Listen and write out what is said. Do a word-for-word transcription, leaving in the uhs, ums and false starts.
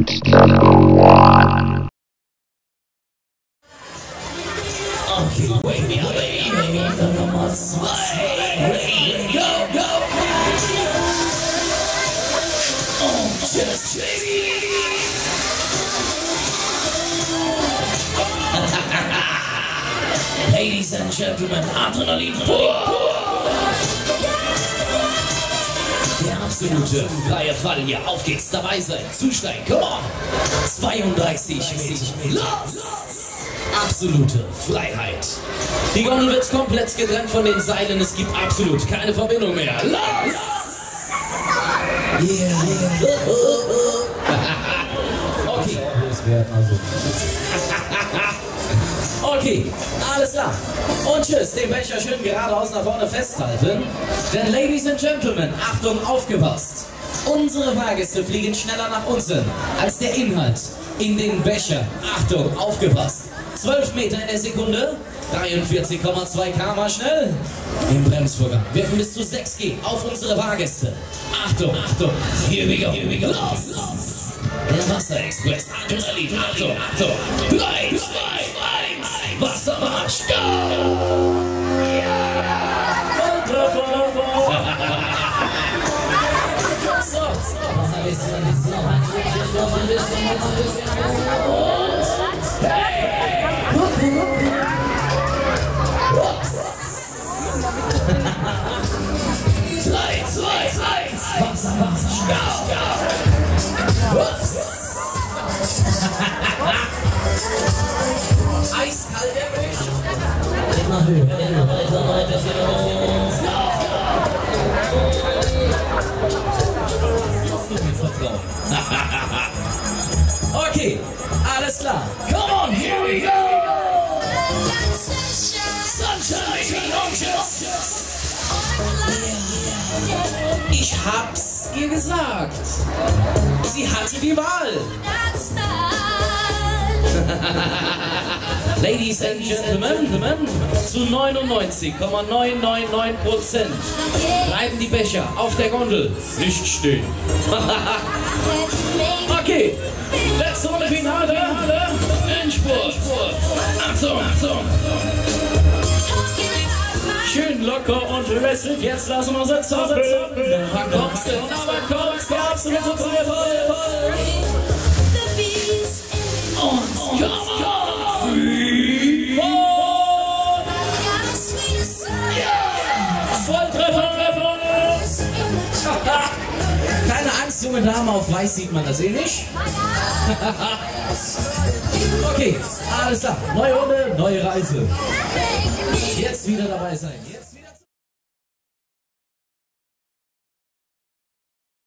It's number one. Okay, wake me up, baby. I'm a slave. Go, go, go. Oh, just baby. Ladies and gentlemen, Antonelli der absolute Freierfall. Auf geht's, dabei sein, zusteigen, come on! zweiunddreißig Meter, los! Absolute Freiheit. Die Gondel wird komplett getrennt von den Seilen, es gibt absolut keine Verbindung mehr. Los! Yeah. Okay. Okay, alles klar. Und tschüss, den Becher schön geradeaus nach vorne festhalten. Denn Ladies and Gentlemen, Achtung, aufgepasst. Unsere Fahrgäste fliegen schneller nach unten als der Inhalt in den Becher. Achtung, aufgepasst. zwölf Meter in der Sekunde, dreiundvierzig Komma zwei Kilometer pro Stunde schnell im Bremsvorgang. Wirken bis zu sechs G auf unsere Fahrgäste. Achtung, Achtung, here we go, here we go. Los, los. Der Wasserexpress, Adrenalin, Achtung, Achtung, drei, zwei, eins, Wassermarsch, go! drei, zwei, eins, Wassermarsch, go! Eiskalt erwischt. Immer höher, immer weiter, weiter, so. Okay, alles klar. Come on, here we go. Sunshine. Ich hab's ihr gesagt. Sie hatte die Wahl. Ladies and Gentlemen, zu neunundneunzig Komma neunhundertneunundneunzig Prozent bleiben die Becher auf der Gondel nicht stehen. Okay, letzte Runde Finale, Endspurt. Achtung, Achtung. Schön locker und verwässert, jetzt lassen wir uns zappeln. Wann kommst du, wann kommst du, kommst du mit uns zu voll? Keine Angst, junge Dame, auf weiß sieht man das eh nicht. Okay, alles klar. Neue Runde, neue Reise. Jetzt wieder dabei sein. Jetzt wieder